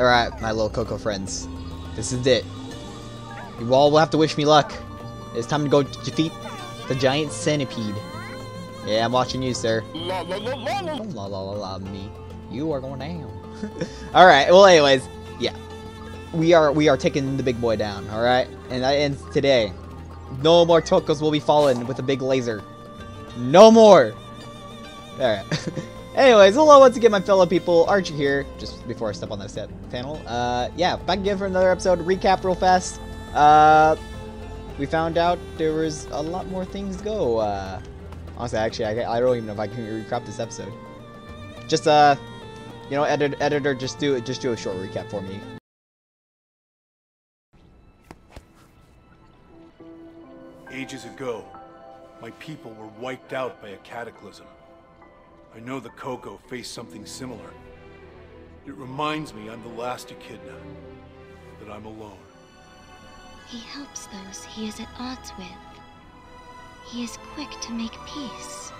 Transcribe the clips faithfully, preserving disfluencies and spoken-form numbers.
Alright, my little Coco friends. This is it. You all will have to wish me luck. It's time to go defeat the giant centipede. Yeah, I'm watching you, sir. La la la la la, la, la, la, la me. You are going down. Alright, well anyways, yeah. We are we are taking the big boy down, alright? And that ends today. No more Tokos will be fallen with a big laser. No more! Alright. Anyways, hello once again, my fellow people. Archer here, just before I step on that set panel. Uh, yeah, back again for another episode. Recap real fast. Uh, we found out there was a lot more things to go. Uh, honestly, actually, I, I don't even know if I can recap this episode. Just, uh, you know, edit, editor, just do, just do a short recap for me. Ages ago, my people were wiped out by a cataclysm. I know the Coco faced something similar. It reminds me I'm the last echidna, that I'm alone. He helps those he is at odds with. He is quick to make peace.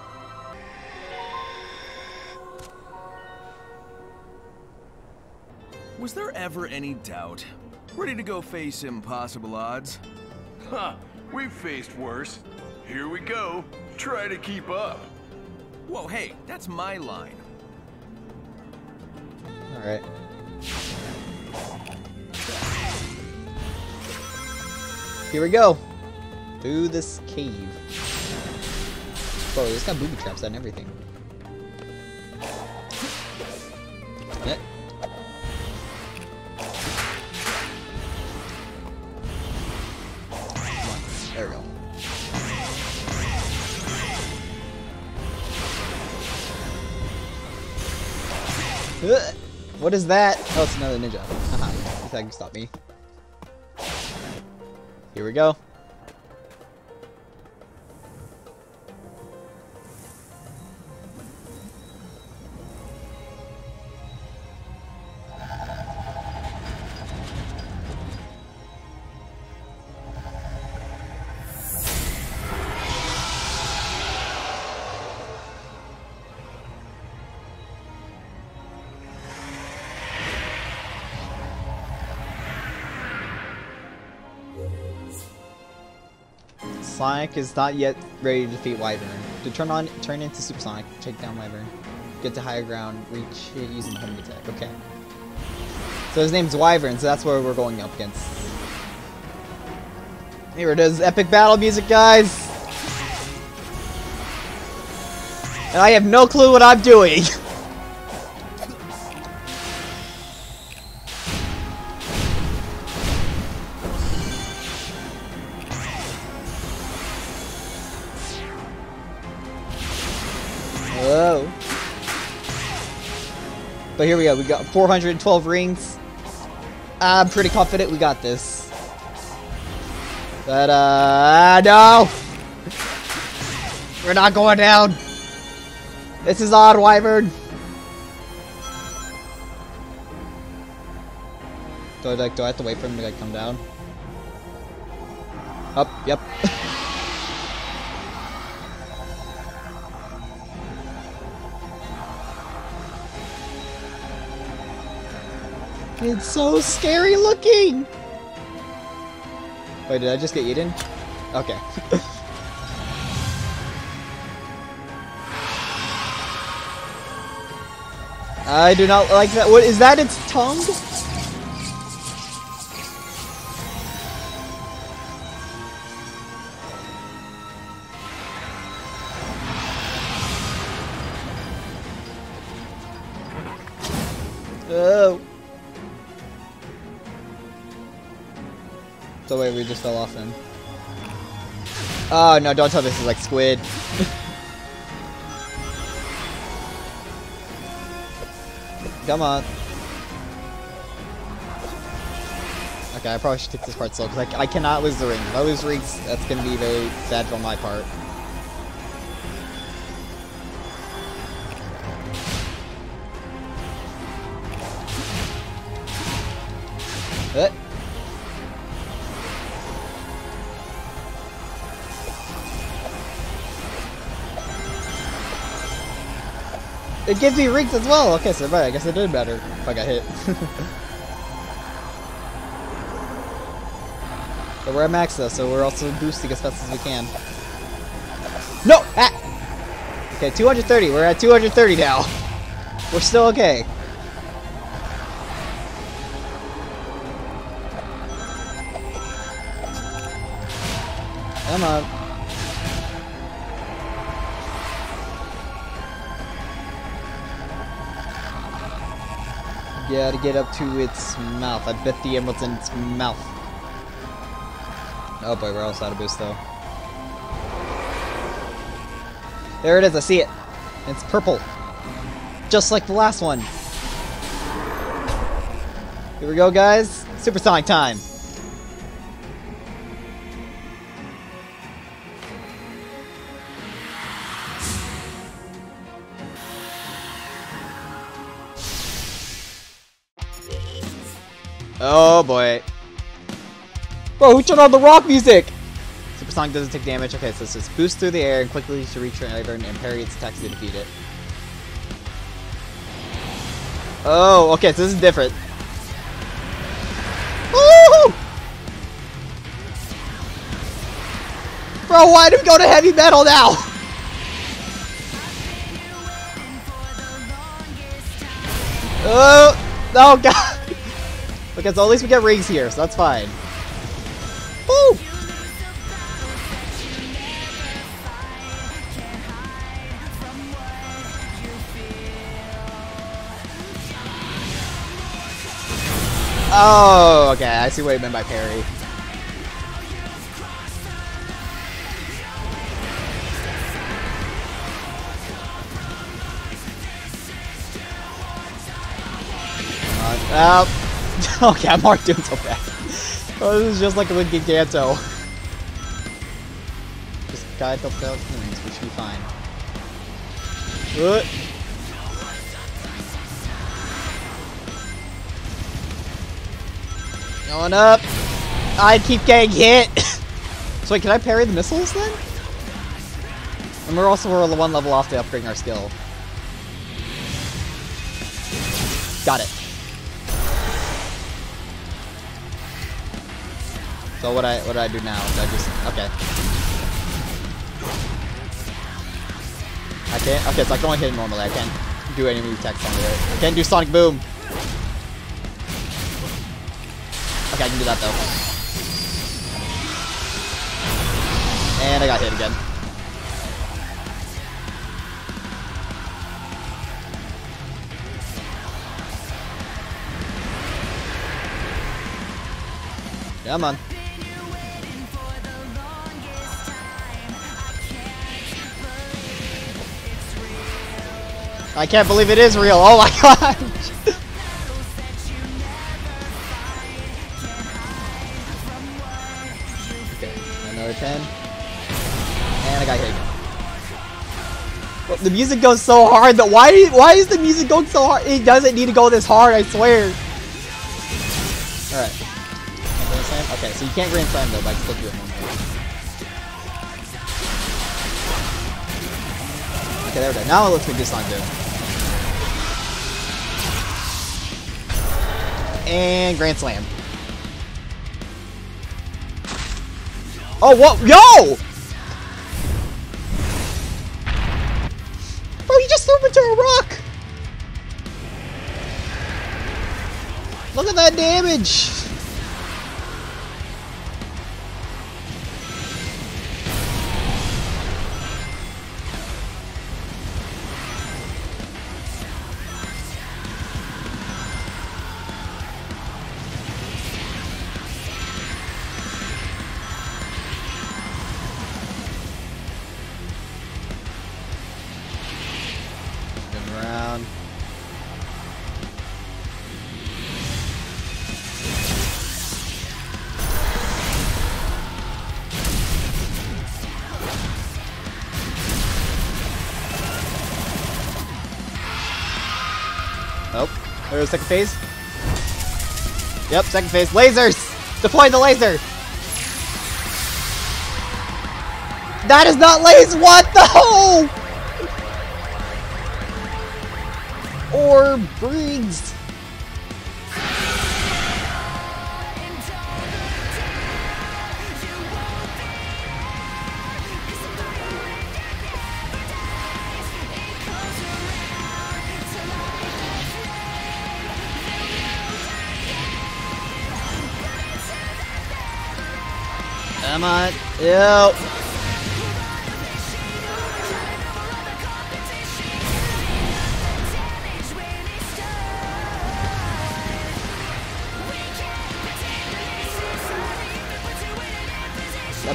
Was there ever any doubt? Ready to go face impossible odds? Huh, we've faced worse. Here we go. Try to keep up. Whoa, hey, that's my line. All right. Here we go. Through this cave. Bro, it's got booby traps and everything. What is that? Oh, it's another ninja. Haha, if that can stop me. Here we go. Sonic is not yet ready to defeat Wyvern. To turn on, turn into Supersonic, take down Wyvern, get to higher ground, reach it using homing attack. Okay. So his name's Wyvern, so that's where we're going up against. Here it is, epic battle music, guys. And I have no clue what I'm doing. Whoa. But here we go, we got four hundred twelve rings. I'm pretty confident we got this. But, uh, no! We're not going down! This is odd, Wyvern! Do I, like, do I have to wait for him to, like, come down? Up, yep. It's so scary looking! Wait, did I just get eaten? Okay. I do not like that. What is that? Its tongue? Oh. The way we just fell off then. Oh no, don't tell this is like squid. Come on. Okay, I probably should take this part slow because I, I cannot lose the rings. If I lose rings, that's going to be very sad for my part. Uh. It gives me rings as well! Okay, so right, I guess I did better if I got hit. But we're at max though, so we're also boosting as fast as we can. No! Ah! Okay, two hundred thirty. We're at two hundred thirty now. We're still okay. Come on. You gotta get up to its mouth. I bet the emerald's in its mouth. Oh boy, we're almost out of boost though. There it is, I see it. It's purple. Just like the last one. Here we go, guys. Supersonic time. Oh boy. Bro, who turned on the rock music? Supersonic doesn't take damage. Okay, so it's just boost through the air and quickly to reach Wyvern and parry its attacks to defeat it. Oh, okay, so this is different. Woo! Bro, why did we go to heavy metal now? Oh, oh god. Okay, so at least we get rings here, so that's fine. Woo! Oh, okay, I see what you meant by parry. Uh, oh, okay, I'm already doing so bad. Oh, this is just like with Giganto. Just guide the out things, we should be fine. Good. Going up. I keep getting hit. So wait, can I parry the missiles then? And we're also we're one level off to upgrading our skill. Got it. So what I what do I do now? Do I just okay? I can't. Okay, so I can only hit it normally. I can't do any move attacks on it. I can't do Sonic Boom. Okay, I can do that though. And I got hit again. Come on. I can't believe it is real. Oh my god. ten. And I got hit again. Well, the music goes so hard that why why is the music going so hard? It doesn't need to go this hard, I swear. Alright. Okay, so you can't grand slam though, but I can still do it normally. Okay, there we go. Now it looks like this on good. And grand slam. Oh, what? Yo! Bro, you just threw him into a rock! Look at that damage! Oh, there's a second phase. Yep, second phase. Lasers! Deploy the laser! That is not laser! What the hole? Or breeds. Come on. Ew. I'm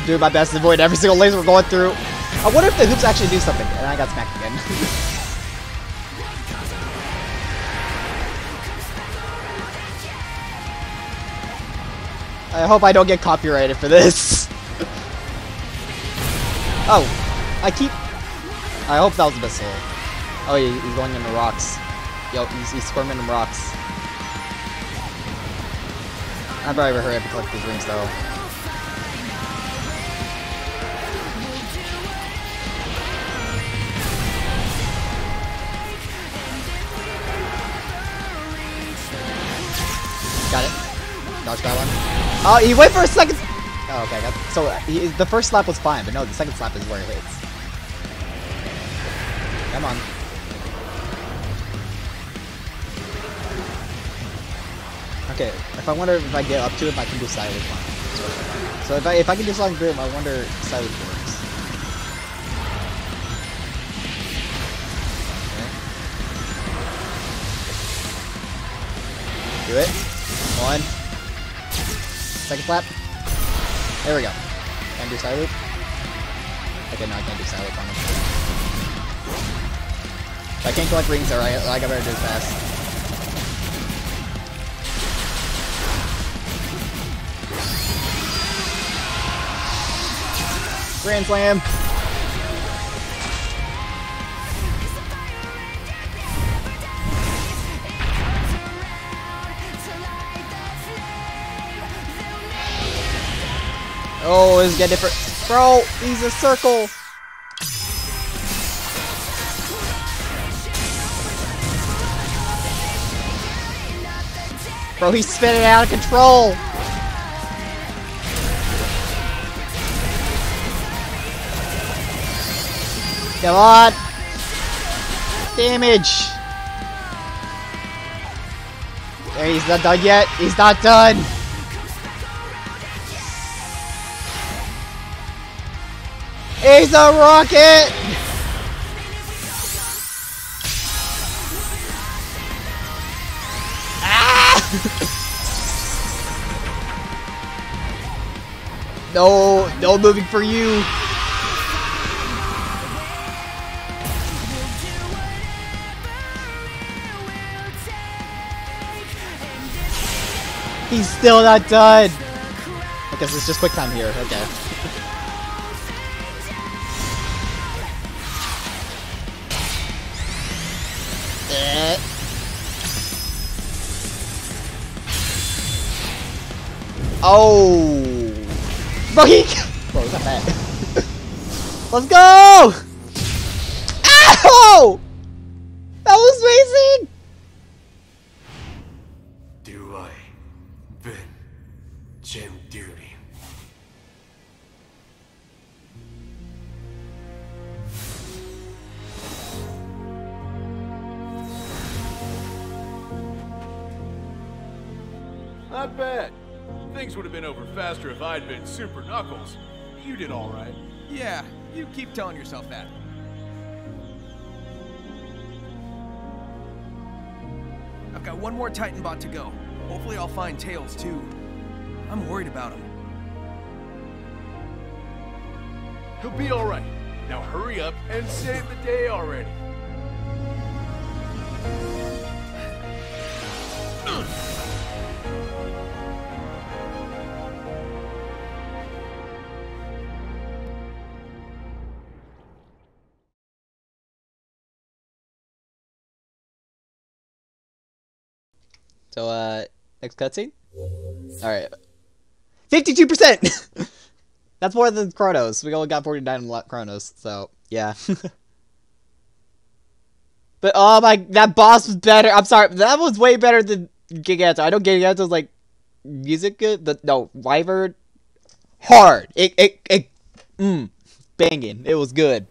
doing my best to avoid every single laser we're going through. I wonder if the hoops actually do something. And I got smacked again. I hope I don't get copyrighted for this. Oh, I keep... I hope that was the best hole. Oh, he, he's going into rocks. Yo, he's, he's squirming in rocks. I probably hurry up and collect these rings though. Got it. Dodge that one. Oh, he went for a second. Oh, okay. Got so he, the first slap was fine, but no, the second slap is where it hits. Come on. Okay, if I wonder if I get up to it, if I can do sideways one. So if I if I can do something grim, I wonder if sideways works. Okay. Do it. One. Second slap. There we go. Can I do side loop? Okay, no, I can't do side loop on him. If I can't collect rings, or I, I better do it fast. Grand slam! Oh, this is getting different. Bro, he's a circle. Bro, he's spinning out of control. Come on. Damage. There, he's not done yet. He's not done. He's a rocket! Ah! No, no moving for you. He's still not done. I guess it's just quick time here. Okay. Oh, bro, he, bro, is that bad? Let's go! Ow! That was amazing. Do I, Ben, Jim, dearly? Not bad. Things would have been over faster if I'd been Super Knuckles. You did all right. Yeah, you keep telling yourself that. I've got one more Titan Bot to go. Hopefully I'll find Tails, too. I'm worried about him. He'll be all right. Now hurry up and save the day already. So, uh, next cutscene? Alright. fifty-two percent! That's more than Chronos. We only got forty-nine in Chronos, so, yeah. But, oh my, that boss was better. I'm sorry, that was way better than Giganto. I know Giganto's, like, music good, but no, Wyvern, hard. It, it, it, mmm, banging. It was good.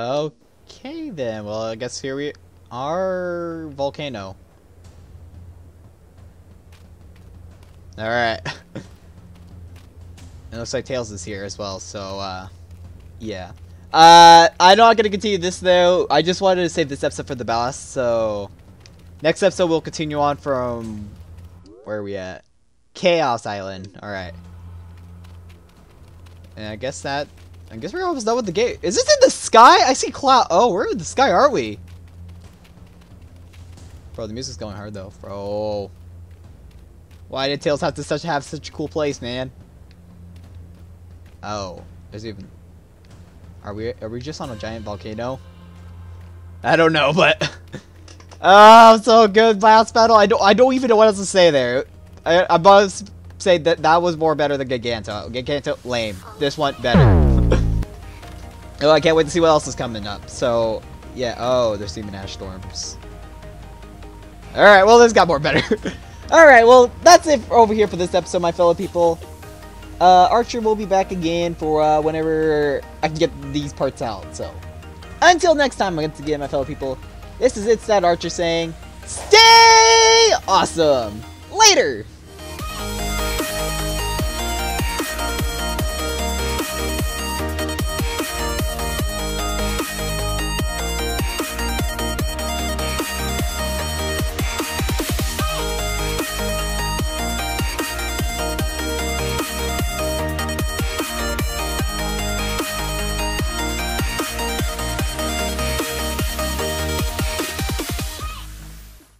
Okay then, well I guess here we are, volcano. Alright. It looks like Tails is here as well, so uh, yeah. Uh, I'm not going to continue this though, I just wanted to save this episode for the boss, so next episode we'll continue on from, where are we at? Chaos Island, alright. And I guess that, I guess we're almost done with the game. Is this in the sky? I see cloud. Oh, we're in the sky, aren't we? Bro, the music's going hard though, bro. Why did Tails have to such have such a cool place, man? Oh, there's even. Are we are we just on a giant volcano? I don't know, but oh, so good last battle. I don't I don't even know what else to say there. I I must say that that was more better than Giganto. Giganto lame. This one better. Oh, I can't wait to see what else is coming up. So yeah. Oh, there's even ash storms. All right. Well, this got more better. All right. Well, that's it for over here for this episode, my fellow people. Uh, Archer will be back again for uh, whenever I can get these parts out. So, until next time, once again, my fellow people, this is ItzDatArcher saying, stay awesome! Later!